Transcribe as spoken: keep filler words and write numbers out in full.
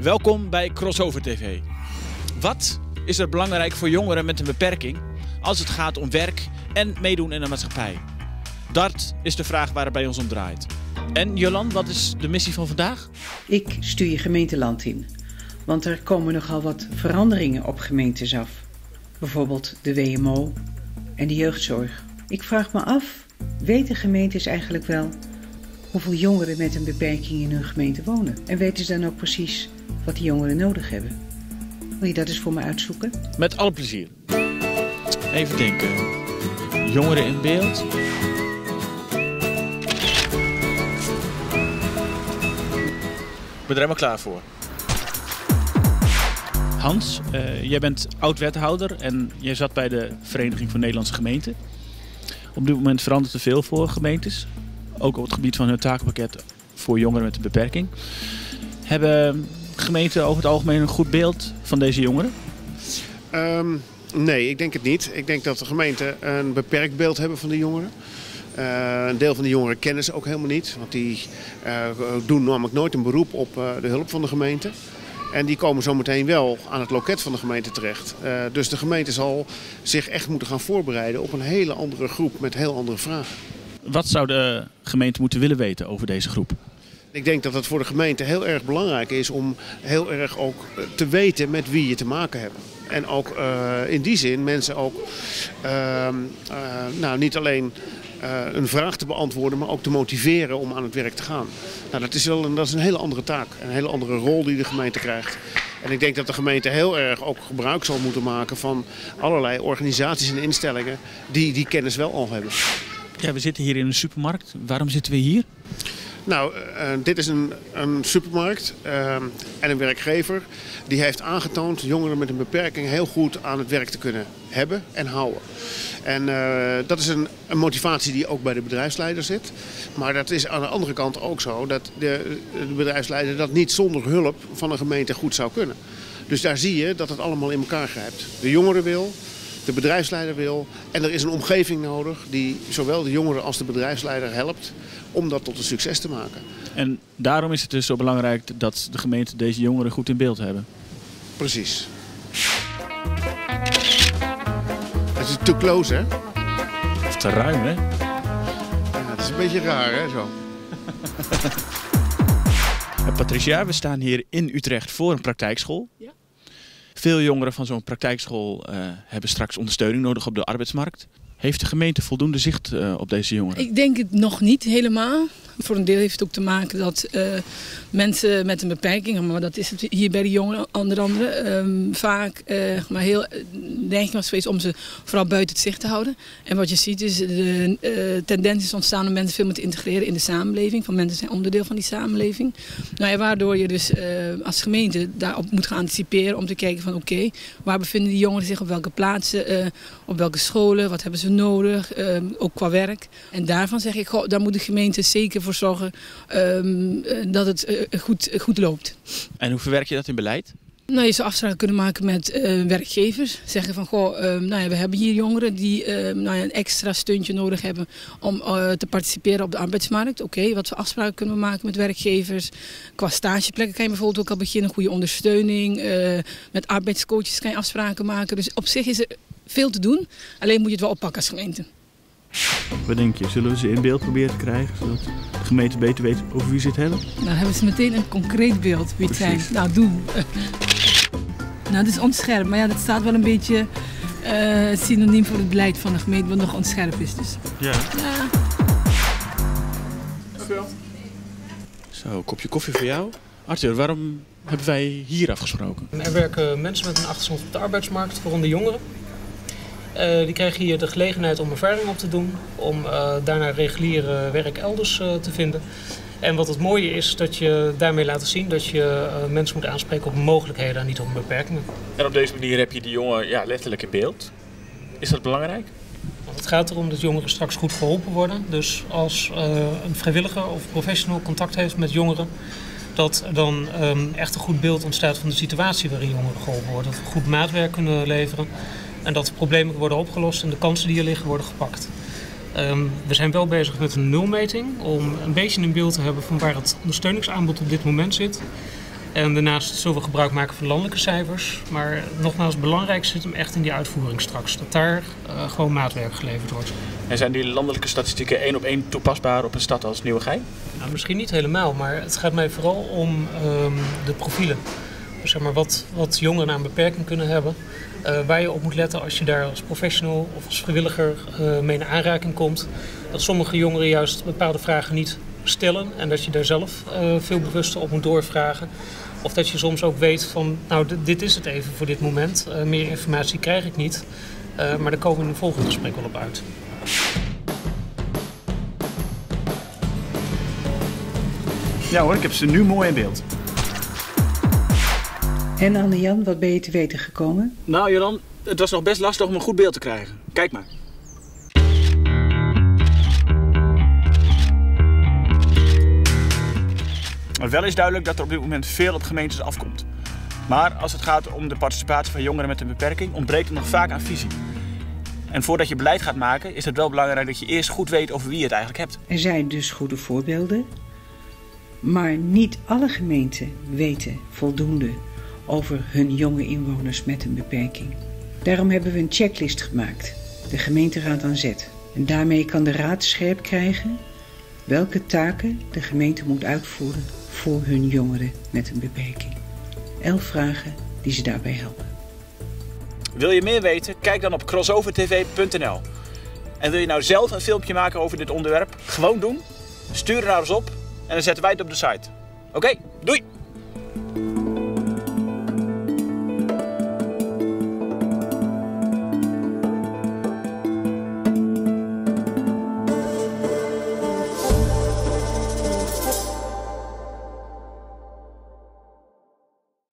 Welkom bij Crossover T V. Wat is er belangrijk voor jongeren met een beperking als het gaat om werk en meedoen in de maatschappij? Dat is de vraag waar het bij ons om draait. En Jolan, wat is de missie van vandaag? Ik stuur je gemeenteland in, want er komen nogal wat veranderingen op gemeentes af. Bijvoorbeeld de W M O en de jeugdzorg. Ik vraag me af, weten gemeentes eigenlijk wel hoeveel jongeren met een beperking in hun gemeente wonen? En weten ze dan ook precies wat die jongeren nodig hebben? Wil je dat eens voor me uitzoeken? Met alle plezier. Even denken. Jongeren in beeld. Ik ben er helemaal klaar voor. Hans, uh, jij bent oud-wethouder en jij zat bij de Vereniging van Nederlandse Gemeenten. Op dit moment verandert er veel voor gemeentes. Ook op het gebied van hun takenpakket voor jongeren met een beperking. Hebben gemeenten over het algemeen een goed beeld van deze jongeren? Um, nee, ik denk het niet. Ik denk dat de gemeenten een beperkt beeld hebben van de jongeren. Uh, een deel van de jongeren kennen ze ook helemaal niet. Want die uh, doen namelijk nooit een beroep op uh, de hulp van de gemeente. En die komen zometeen wel aan het loket van de gemeente terecht. Uh, dus de gemeente zal zich echt moeten gaan voorbereiden op een hele andere groep met heel andere vragen. Wat zou de gemeente moeten willen weten over deze groep? Ik denk dat het voor de gemeente heel erg belangrijk is om heel erg ook te weten met wie je te maken hebt. En ook uh, in die zin mensen ook uh, uh, nou, niet alleen uh, een vraag te beantwoorden, maar ook te motiveren om aan het werk te gaan. Nou, dat is wel een, dat is een hele andere taak, een hele andere rol die de gemeente krijgt. En ik denk dat de gemeente heel erg ook gebruik zal moeten maken van allerlei organisaties en instellingen die die kennis wel al hebben. Ja, we zitten hier in een supermarkt. Waarom zitten we hier? Nou, uh, dit is een, een supermarkt uh, en een werkgever die heeft aangetoond jongeren met een beperking heel goed aan het werk te kunnen hebben en houden. En uh, dat is een, een motivatie die ook bij de bedrijfsleider zit. Maar dat is aan de andere kant ook zo dat de, de bedrijfsleider dat niet zonder hulp van een gemeente goed zou kunnen. Dus daar zie je dat het allemaal in elkaar grijpt. De jongeren wil, de bedrijfsleider wil en er is een omgeving nodig die zowel de jongeren als de bedrijfsleider helpt om dat tot een succes te maken. En daarom is het dus zo belangrijk dat de gemeente deze jongeren goed in beeld hebben. Precies. Het is te close, hè? Of te ruim, hè? Ja, het is een beetje raar, hè, zo. Patricia, we staan hier in Utrecht voor een praktijkschool. Ja. Veel jongeren van zo'n praktijkschool uh, hebben straks ondersteuning nodig op de arbeidsmarkt. Heeft de gemeente voldoende zicht uh, op deze jongeren? Ik denk het nog niet helemaal. Voor een deel heeft het ook te maken dat uh, mensen met een beperking, maar dat is het hier bij de jongeren onder andere, um, vaak uh, maar heel neiging was geweest om ze vooral buiten het zicht te houden. En wat je ziet is de uh, tendens is ontstaan om mensen veel meer te integreren in de samenleving. Van mensen zijn onderdeel van die samenleving. Nou ja, waardoor je dus uh, als gemeente daarop moet gaan anticiperen om te kijken van oké, okay, waar bevinden die jongeren zich op welke plaatsen, uh, op welke scholen, wat hebben ze nodig, uh, ook qua werk. En daarvan zeg ik, goh, daar moet de gemeente zeker voor zorgen um, dat het uh, goed, goed loopt. En hoe verwerk je dat in beleid? Nou, je zou afspraken kunnen maken met uh, werkgevers. Zeggen van, goh, um, nou ja, we hebben hier jongeren die um, nou ja, een extra steuntje nodig hebben om uh, te participeren op de arbeidsmarkt. Oké, okay, wat voor afspraken kunnen we maken met werkgevers? Qua stageplekken kan je bijvoorbeeld ook al beginnen, goede ondersteuning. Uh, met arbeidscoaches kan je afspraken maken. Dus op zich is er veel te doen, alleen moet je het wel oppakken als gemeente. Wat denk je? Zullen we ze in beeld proberen te krijgen, zodat de gemeente beter weet over wie ze het hebben? Nou, dan hebben ze meteen een concreet beeld wie het zijn. Nou, doe. Nou, het is onscherp, maar ja, dat staat wel een beetje uh, synoniem voor het beleid van de gemeente, wat nog onscherp is. Dus. Ja. Ja. Zo, kopje koffie voor jou. Arthur, waarom hebben wij hier afgesproken? Er werken mensen met een achterstand op de arbeidsmarkt, waaronder jongeren. Uh, die krijgen hier de gelegenheid om ervaring op te doen, om uh, daarna reguliere werk elders uh, te vinden. En wat het mooie is, dat je daarmee laat zien dat je uh, mensen moet aanspreken op mogelijkheden en niet op beperkingen. En op deze manier heb je die jongen ja, letterlijk in beeld. Is dat belangrijk? Want het gaat erom dat jongeren straks goed geholpen worden. Dus als uh, een vrijwilliger of professional contact heeft met jongeren, dat dan um, echt een goed beeld ontstaat van de situatie waarin jongeren geholpen worden. Dat we goed maatwerk kunnen leveren. En dat de problemen worden opgelost en de kansen die er liggen worden gepakt. Um, we zijn wel bezig met een nulmeting om een beetje een beeld te hebben van waar het ondersteuningsaanbod op dit moment zit. En daarnaast zullen we gebruik maken van landelijke cijfers. Maar nogmaals, het belangrijkste zit hem echt in die uitvoering straks. Dat daar uh, gewoon maatwerk geleverd wordt. En zijn die landelijke statistieken één op één toepasbaar op een stad als Nieuwegein? Nou, misschien niet helemaal, maar het gaat mij vooral om um, de profielen. Dus zeg maar wat, wat jongeren aan beperking kunnen hebben. Uh, waar je op moet letten als je daar als professional of als vrijwilliger uh, mee in aanraking komt. Dat sommige jongeren juist bepaalde vragen niet stellen en dat je daar zelf uh, veel bewuster op moet doorvragen. Of dat je soms ook weet van, nou dit, dit is het even voor dit moment, uh, meer informatie krijg ik niet. Uh, maar daar komen we in een volgend gesprek wel op uit. Ja hoor, ik heb ze nu mooi in beeld. En Anne-Jan, wat ben je te weten gekomen? Nou Joran, het was nog best lastig om een goed beeld te krijgen. Kijk maar. Maar wel is duidelijk dat er op dit moment veel op gemeentes afkomt. Maar als het gaat om de participatie van jongeren met een beperking, ontbreekt het nog vaak aan visie. En voordat je beleid gaat maken, is het wel belangrijk dat je eerst goed weet over wie je het eigenlijk hebt. Er zijn dus goede voorbeelden, maar niet alle gemeenten weten voldoende over hun jonge inwoners met een beperking. Daarom hebben we een checklist gemaakt, de gemeenteraad aan zet. En daarmee kan de raad scherp krijgen welke taken de gemeente moet uitvoeren voor hun jongeren met een beperking. Elf vragen die ze daarbij helpen. Wil je meer weten? Kijk dan op crossover t v punt n l. En wil je nou zelf een filmpje maken over dit onderwerp? Gewoon doen, stuur het naar ons op en dan zetten wij het op de site. Oké, doei!